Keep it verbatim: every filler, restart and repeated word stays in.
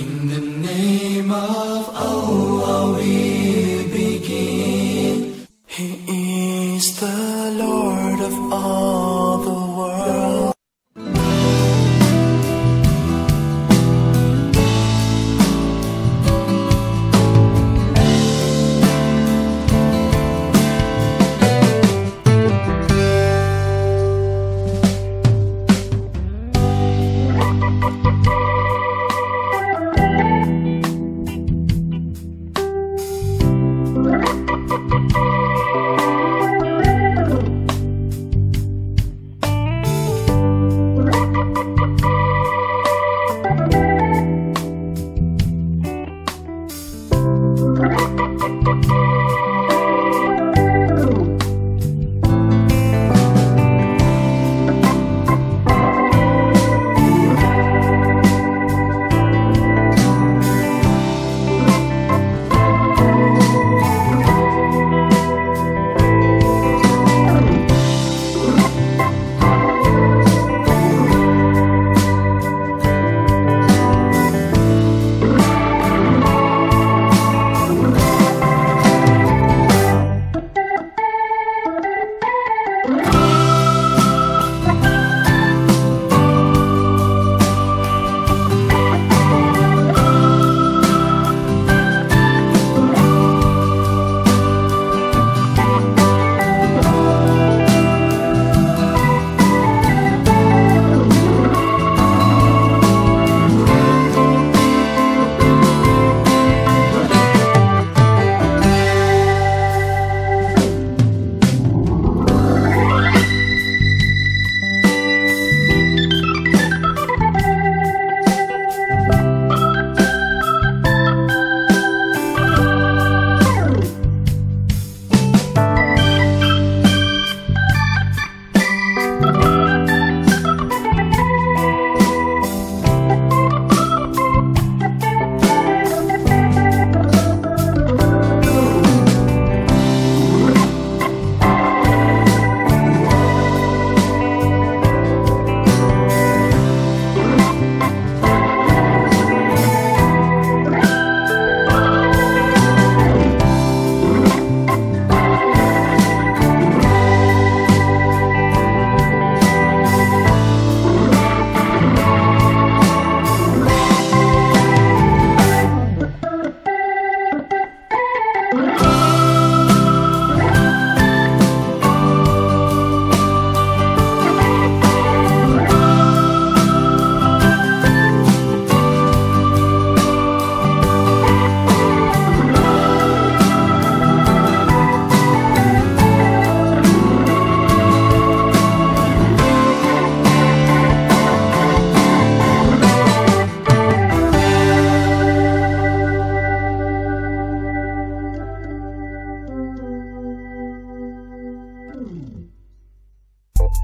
In the name of Allah we begin. He is the Lord of all the world.